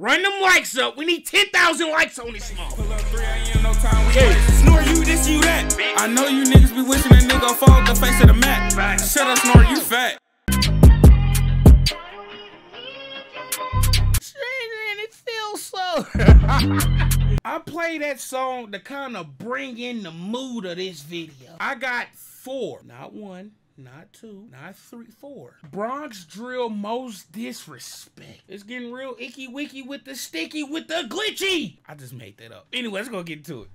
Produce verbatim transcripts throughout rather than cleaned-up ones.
Run them likes up. We need ten thousand likes on this song. Hey, Snort, you this, you that. I know you niggas be wishing a nigga fall the face of the mat. Shut up, Snort, you fat. It feels so. I play that song to kind of bring in the mood of this video. I got four, not one, not two, not three, four. Bronx Drill most disrespect. It's getting real icky wicky with the sticky with the glitchy. I just made that up. Anyway, let's go get into it.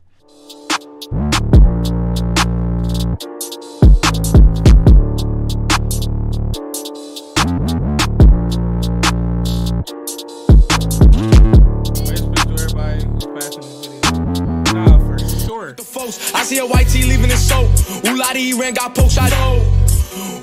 I see a white tee leaving his soap. Ooladi ran got poached. I know.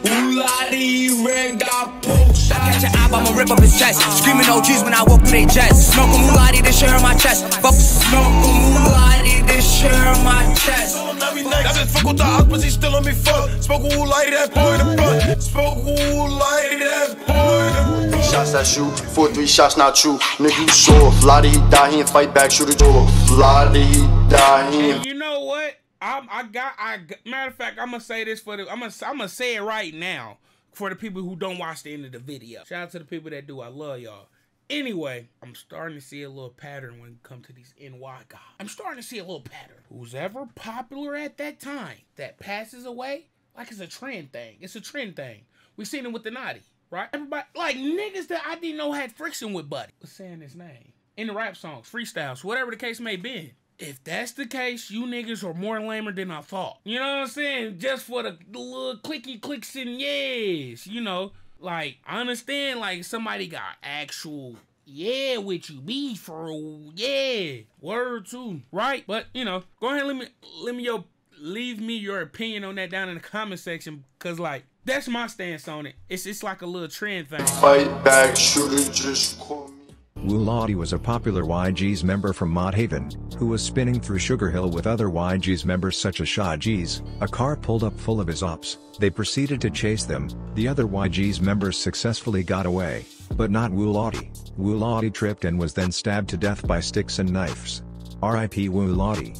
Ooladi ran got poached. I catch an eye, I'ma rip up his chest. Screaming O Gs when I walk through they jets. Smoke em Ooladi, this shit hurt my chest. Fuck smoke em Ooladi, this shit hurt my chest. I just fuck with the hot, but he still on me fuck. Smoke with Ooladi, that boy the butt. Smoke with Ooladi, that boy the butt. Shots that shoot, four three shots not true. Nigga you soft, Lottie he die, he ain't fight back, shoot the door. Lottie he die, he ain't. You know what? I'm, I got, I got, matter of fact, I'm gonna say this for the, I'm gonna, I'm gonna say it right now for the people who don't watch the end of the video. Shout out to the people that do, I love y'all. Anyway, I'm starting to see a little pattern when it comes to these N Y guys. I'm starting to see a little pattern. Who's ever popular at that time that passes away, like it's a trend thing. It's a trend thing. We seen it with the Naughty, right? Everybody, like niggas that I didn't know had friction with Buddy was saying his name in the rap songs, freestyles, whatever the case may be. If that's the case, you niggas are more lamer than I thought. You know what I'm saying? Just for the, the little clicky clicks and yes, you know. Like, I understand, like, somebody got actual, yeah, with you, be for real, yeah, word too, right? But, you know, go ahead and let me, let me your, leave me your opinion on that down in the comment section, because, like, that's my stance on it. It's, it's like a little trend thing. Fight back, shooter, just call me. Ooladi was a popular Y G's member from Mott Haven, who was spinning through Sugar Hill with other Y G's members such as Sha G's. A car pulled up full of his ops. They proceeded to chase them. The other Y G's members successfully got away, but not Ooladi. Ooladi tripped and was then stabbed to death by sticks and knives. R I P Ooladi.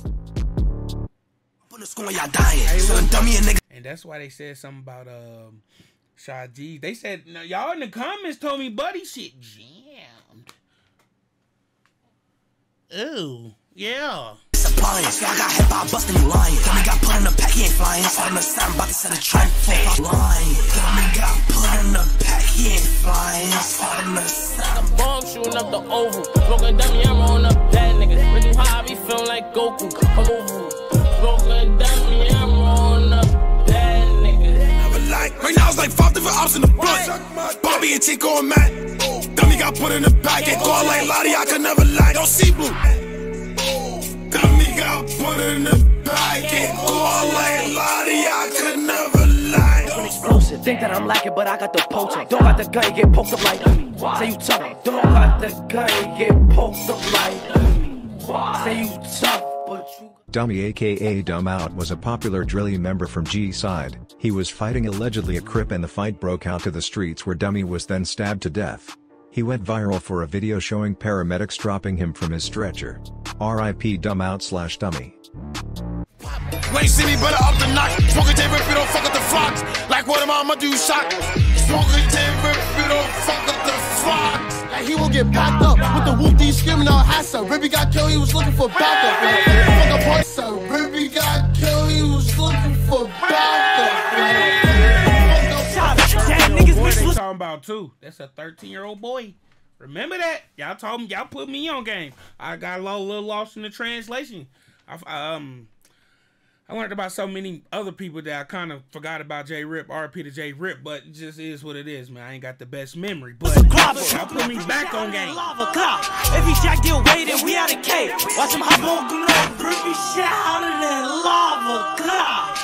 And that's why they said something about um, Sha G. They said, no, y'all in the comments told me Buddy shit jammed. Ooh, yeah. It's a bias. I got hit by a bus and you lying. Then got put in a pack, he ain't flying. I'm the sound about to set a trap for lying. Then got put in a pack, he ain't flying. I'm the sound. Bomb shooting up the oval. Smoking dummy, I'm rolling up that nigga. Really high, I be feeling like Goku. I'm over. Smoking dummy, I'm rolling up that nigga. Like, right now it's like five different ops in the blunt. Bobby and Chico and Matt. Dummy got put in the back, get called like Lottie, I could never lie. Don't see blue. Dummy got put in the back, get called like Lottie, I could never lie. Don't explosive, think that I'm lacking, but I got the poacher. Don't got the guy get poked up like say you tough. Don't got the guy get poked up like say you tough, but you. Dummy aka Dumb Out was a popular Drilly member from G-Side. He was fighting allegedly a Crip and the fight broke out to the streets where Dummy was then stabbed to death. He went viral for a video showing paramedics dropping him from his stretcher. R I P Dumb Out slash Dummy. Wait, see me better up the knock. Smoking J Rip, you don't fuck up the flocks. Like what am I I'ma do shot? Smoking J Rip, you don't fuck up the flocks. Like he will get packed up with the whoopty screaming all hassa. Ribby got killed, he was looking for backup. Fuck up, so Ribby got killed, he was looking for backup. Talking about too. That's a thirteen year old boy. Remember that? Y'all told me y'all put me on game. I got a little lost in the translation. I've, um, I learned about so many other people that I kind of forgot about J Rip, R P to J Rip, but it just is what it is, man. I ain't got the best memory, but y'all put me back on game. Lava cop. If he shot get away, then we out of cave. Watch him hop on glove, Rippy shouting and lava cop.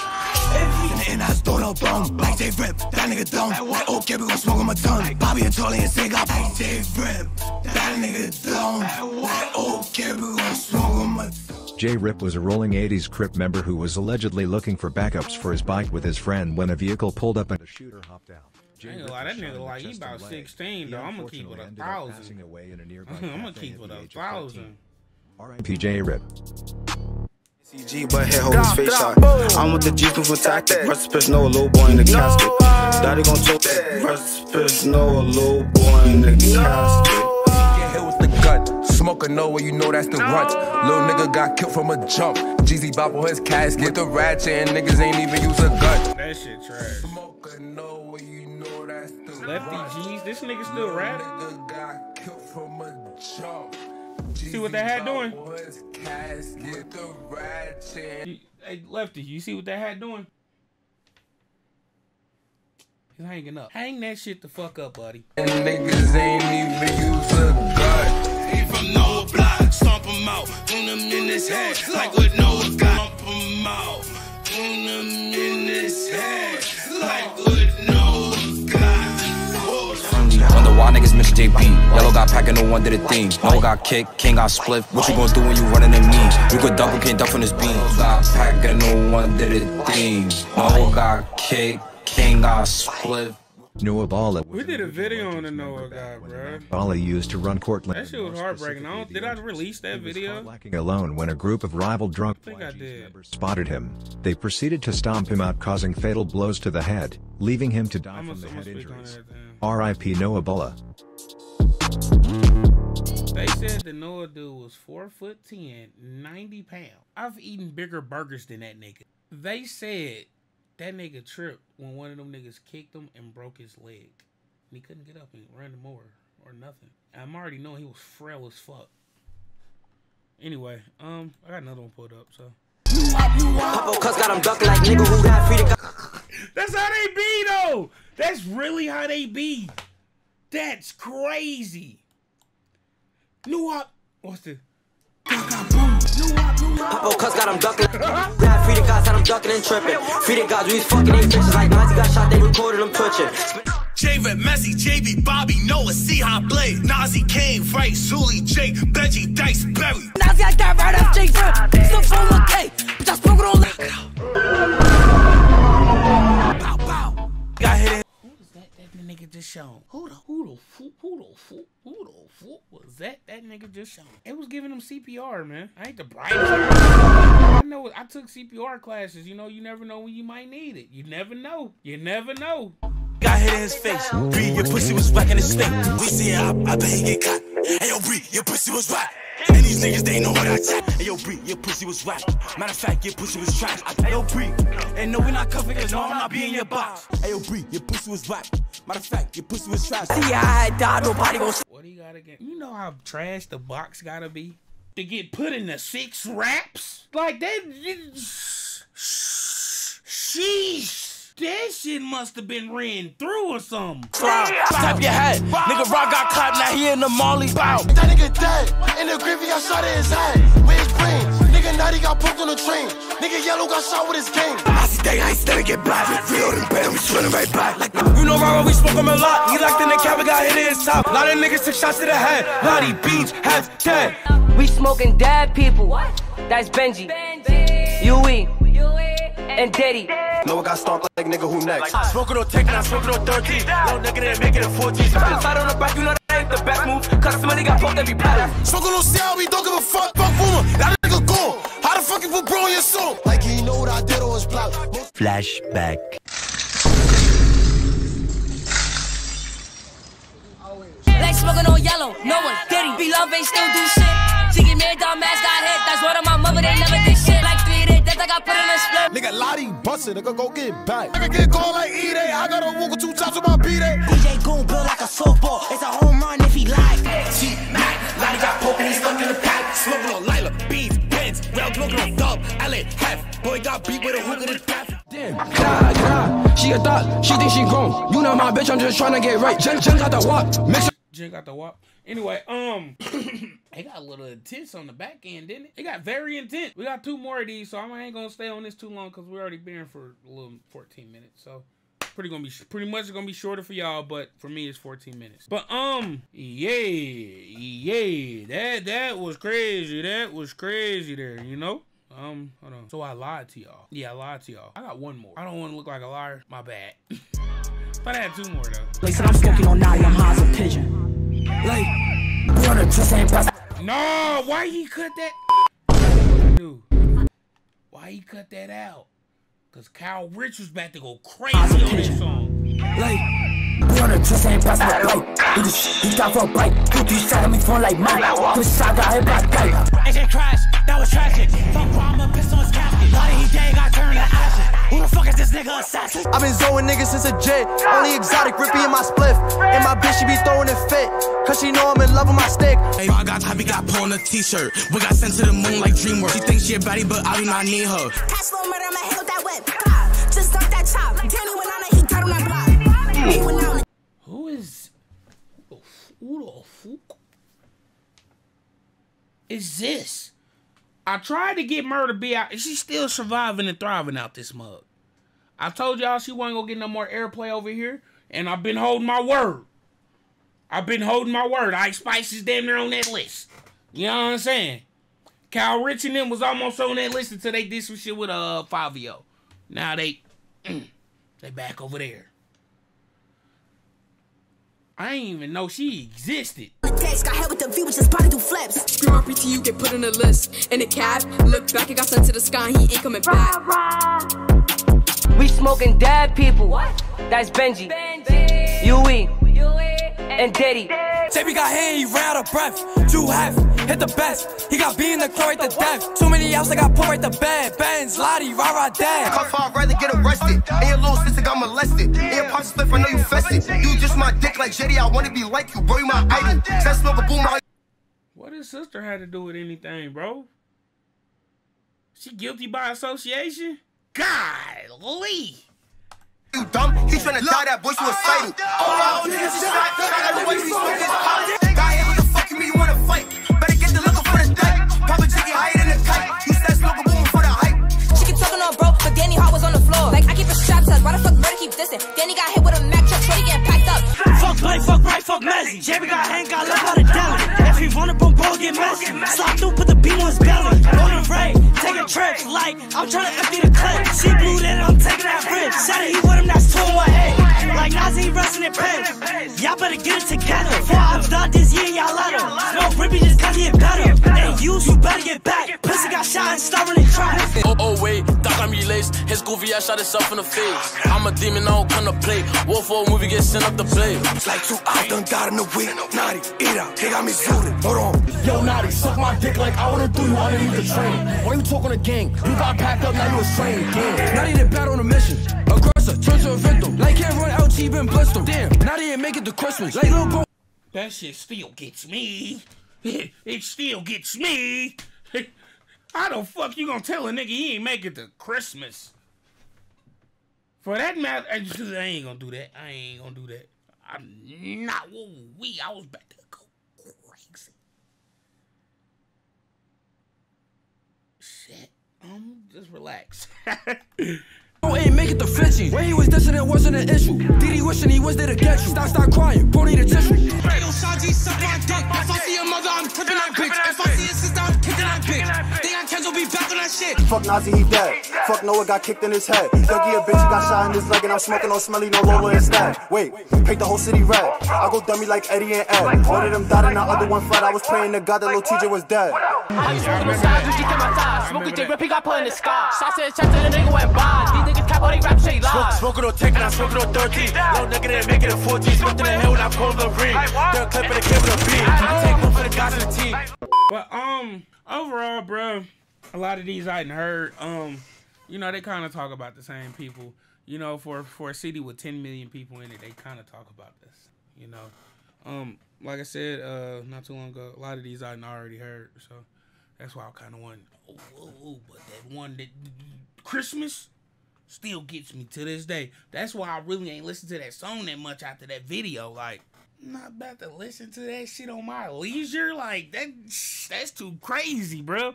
And I stole no bone, like J Rip, that nigga dumb. Like okay, we gon' smoke on my tongue. Bobby and Charlie and Sig up. Like J Rip, that nigga dumb. Like okay, we gon' smoke on my tongue. J Rip was a rolling eighties Crip member who was allegedly looking for backups for his bike with his friend when a vehicle pulled up and a shooter hopped out. Jay I ain't gonna lie, that nigga like he about sixteen, though. I'm gonna keep it a thousand. I'm gonna keep it a thousand. P J Rip. C G but head hold his face shot. I'm with the G for tactic. Recipes no a little boy in the casket. Daddy gon' choke that. Recipes no a little boy in the casket. Get hit with the gut. Smoker know where you know that's the runt. Little nigga got killed from a jump. Jeezy bobble his casket. Get the ratchet and niggas ain't even use a gut. That shit trash. Smoker know where you know that's the Lefty G's, this nigga still rap. Nigga got killed from a jump. See what that hat doing? You, hey, Lefty, you see what that hat doing? He's hanging up. Hang that shit the fuck up, buddy. And niggas ain't even use a gun. He from Noah Block, stomp him out. Tune him in his head. Like with Noah God. Stomp him out. Tune him in his head. Like with Noah God. Wonder why niggas miss J B. Yellow got packing no one did a thing. No got kick, king got split. What you gonna do when you running in me? You could double, can't duck on this beam. Got packing no one did a thing. No got kick, king got split. Noah Bala. We did a video on the Noah guy, bro. Bala used to run Cortland. That shit was heartbreaking. I don't, did I release that video? Lacking alone when a group of rival drunk Y G's members spotted him. They proceeded to stomp him out, causing fatal blows to the head, leaving him to die from the head injuries. R I P Noah Bala. They said the Noah dude was four foot ten, ninety pounds. I've eaten bigger burgers than that nigga. They said that nigga tripped when one of them niggas kicked him and broke his leg. And he couldn't get up and run him over or nothing. I'm already knowing he was frail as fuck. Anyway, um, I got another one pulled up, so. Papa Cuss got him ducked like nigga who got free to. That's how they be, though. That's really how they be. That's crazy. New up. What's the? Papa Cuss got him ducking. Got free to guys had him ducking and tripping. Free to guys, we was fucking eight bitches like Nazi got shot. They recorded him twitching. J-Rip, Messi, J B, Bobby, Noah, see how Blade, Nazi, Kane, Wright, Zuli, Jake, Benji, Dice, Berry. Nazi, I got right up J-Rip. Still full of K, but I spoke it on like. Pow, pow. Got hit. Nigga just shown. Who the who the fool who the fool who the fool was that? That nigga just shown. It was giving him C P R, man. I ain't the bright. I know I took C P R classes. You know, you never know when you might need it. You never know. You never know. Got hit in his face. Bree, your pussy was whack in his face. We see it, I, I bet he get caught. Hey yo, Bree, your pussy was whack. And these niggas, they know what I said. Hey yo, Bree, your pussy was whack. Matter of fact, your pussy was trash. Hey yo, Bree, and no, we're not cuffing, cause no, I'm not being your box. Hey yo, Bree, your pussy was whack. Matter of fact, your pussy was trash. See, I had died, nobody gon' what do you gotta get? You know how trash the box gotta be? To get put in the six raps? Like, that... Sheesh! That shit must have been ran through or something. Tap your head. Nigga Rock got caught, now he in the molly. Bow. That nigga dead. In the griffy, I shot at his head. With his brains. Nigga Nutty got poked on the train. Nigga Yellow got shot with his game. I see they ice, then get black. Reloading bad, we running right back. Like, you know, Rara, we smoke him a lot. He locked in the cab, we got hit in his top. Lot of niggas took shots to the head. Lottie Beach, half dead. We smoking dead people. What? That's Benji. Benji. Yui. And Daddy. Noah got stomped like nigga who next. Like, smoke it on tech and I smoke it on thirteen. No nigga didn't make it in fourteen. Slide on the back, you know that ain't the best move. Cause somebody got fucked every pattern. Smoke it on Sal, we don't give a fuck, fuck boomer. That nigga gone. How the fuck you put bro on your soul? Like he know what I did on his block. Flashback. Like smoking on Yellow, Noah, Daddy. Be love ain't still do shit. She get mad, dumb ass got hit. That's what of my mother, they never did shit. Like three days, that's like I put in a split. Nigga Lottie bustin', nigga go get back. Nigga get gone like E-Day. I gotta walk with two tops with my B-Day. D J Goon built like a softball. It's a home run if he like. She mad. Lottie got poking, he's stuck in the pack. Smoking on Lila, beans, pins. Well, smoking on dub, L A, half. Boy got beat with a hook in his cap. Damn. Nah, nah. She a thot. She think she grown. You know my bitch, I'm just trying to get right. Jen, Jen got the wop. Mix Jen got the wop. Anyway, um, it got a little intense on the back end, didn't it? It got very intense. We got two more of these, so I ain't gonna stay on this too long because we're already been here for a little fourteen minutes. So pretty gonna be pretty much gonna be shorter for y'all, but for me it's fourteen minutes. But um, yeah, yeah, that that was crazy. That was crazy there, you know. Um, hold on. So I lied to y'all. Yeah, I lied to y'all. I got one more. I don't want to look like a liar. My bad. But I had two more though. They said I'm smoking on naughty, I'm high as a pigeon. Like, one or two same price. No, why he cut that? Dude, why he cut that out? Cause Kyle Rich was about to go crazy on this song. Like. One or two same price for life. Do this shit, you got for a bite. Put these side of me phone like mine. This shot got hit by a kite. A J Crash, that was tragic. Fuck Rama, pissed on his casket. Why did he day got turned to ashes? Who the fuck is this nigga assassin? I've been zoning niggas since a jit. Only exotic, rippy in my spliff. And my bitch, she be throwing a fit. Cause she know I'm in love with my stick. Hey, bro, I got Javi, got Paul on a t-shirt. We got sent to the moon like DreamWorks. She thinks she a baddie, but I do not need her. Cash flow murder, I'ma held that whip. Just dump that chop. Danny went on and he got on that block. Who is who the fuck is this? I tried to get Murder B out. She's still surviving and thriving out this mug. I told y'all she wasn't gonna get no more airplay over here, and I've been holding my word. I've been holding my word. Ice Spice is damn near on that list. You know what I'm saying? Kyle Rich and them was almost on that list until they did some shit with uh Fabio. Now they they back over there. I didn't even know she existed. Got hit with the view, which is body through flips. Screw R P T, you get put on the list. In the cab, look back, it got sent to the sky, and he ain't coming back. We smoking dead people. What? That's Benji, Benji. Yui, Yui, and Diddy. Say we got hit, he ran out of breath. Too heavy, hit the best. He got beat in the car at the death. Too many outs, I got poor at the bed. Benz, Lottie, rah rah dad. How far I'd rather get arrested. And your little sister got molested. And your pops slip, I know you fested. You just my dick like Jetty, I wanna be like you, bro. You my idol. That's not the boom. What his sister had to do with anything, bro? She guilty by association? Golly. You dumb, he's tryna die, that boy, you a sighting. Oh, oh, niggas, just not done, I got the way we smoking this pot. Guy, what the fuck you mean you wanna fight? Better get the liquor for the deck. Papa Jiggy higher than a kite. You said smoke a boom for the hype. She keep talking all broke, but Danny Hart was on the floor. Like, I keep a strap test, why the fuck better keep dissing? Danny got hit with a Mack truck, he getting packed up. Fuck Buddy, fuck right, fuck Mezzy. J B got hang, got left out of Delhi. If he wanna boom, boom, get messy. Slide through, put the beam on his belly. On the ray, taking trips, like, I'm tryna empty the clip. She blew that, I'm taking that rip. Said he with him, that's two in my head. Like Nazi resting in pants. Y'all better get it together. Before I'm done this year, y'all let him. No rippy, just got to get better. And you, you better get back. Pussy got shot and starving in traffic. Oh, oh, wait, doc, I'm relaced. His goofy ass shot himself in the face. I'm a demon, I don't come to play. Wolf for a movie, get sent up the blade. It's like two I done died in the week. Naughty, eat out, they got me zooted. Hold on. Yo, Naughty, suck my dick like I wanna do you underneath the train. Why you talk on the gang? You got packed up, now you a strain again. Naughty did bad on a mission. Aggressor, turn to a victim. Like can't run L T been blistered. Damn, Naughty ain't make it to Christmas. Like little boy. That shit still gets me. It, it still gets me. How the fuck you gonna tell a nigga he ain't make it to Christmas? For that matter, I, just, I ain't gonna do that. I ain't gonna do that. I'm not. Whoa, we. I was about to go crazy. Shit. Um, just relax. Oh, ain't make it to fifteen. When he was dissing, it wasn't an issue. Diddy wishing he was there to get you. Stop, stop crying. Pony the tissue. Yo, Shaji, suck my dick. If I see your mother, I'm clipping that bitch. If I see your sister, I'm kicking that bitch. They got Kenzo be back on that shit. Fuck Nazi, he dead. Fuck Noah got kicked in his head. Dougie, a bitch, he got shot in his leg, and I'm smoking on smelly, no Lola instead. Wait, paint the whole city red. I go dummy like Eddie and Ed. One of them died and the other one fled. I was praying to God that little T J was dead. I used to smoke with Saj, used to get my thighs. Smokey J Rip, he got put in the sky. Shots to his chest and the nigga went by. These niggas cap all they rap shit live. Smoking on ten and I smoking on thirteen. Low nigga didn't make it to fourteen. Smoked in the hill and I pulled the ring. Third clip and the kid with a beat. I take one for the guys in the team. But um, overall, bro, a lot of these I hadn't heard. Um, you know, they kind of talk about the same people. You know, for for a city with ten million people in it, they kind of talk about this. You know, um, like I said, uh, not too long ago, a lot of these I hadn't already heard. So. That's why I kind of wanted, oh, oh, oh, but that one that Christmas still gets me to this day. That's why I really ain't listened to that song that much after that video. Like, I'm not about to listen to that shit on my leisure. Like, that that's too crazy, bro.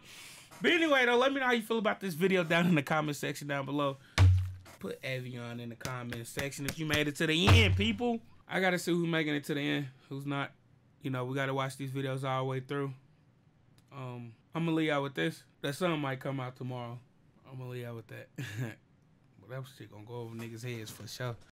But anyway, though, let me know how you feel about this video down in the comment section down below. Put Avion in the comment section if you made it to the end, people. I got to see who's making it to the end, who's not. You know, we got to watch these videos all the way through. Um... I'm gonna leave out with this. That song might come out tomorrow. I'm gonna leave out with that. But that shit gonna go over niggas' heads for sure.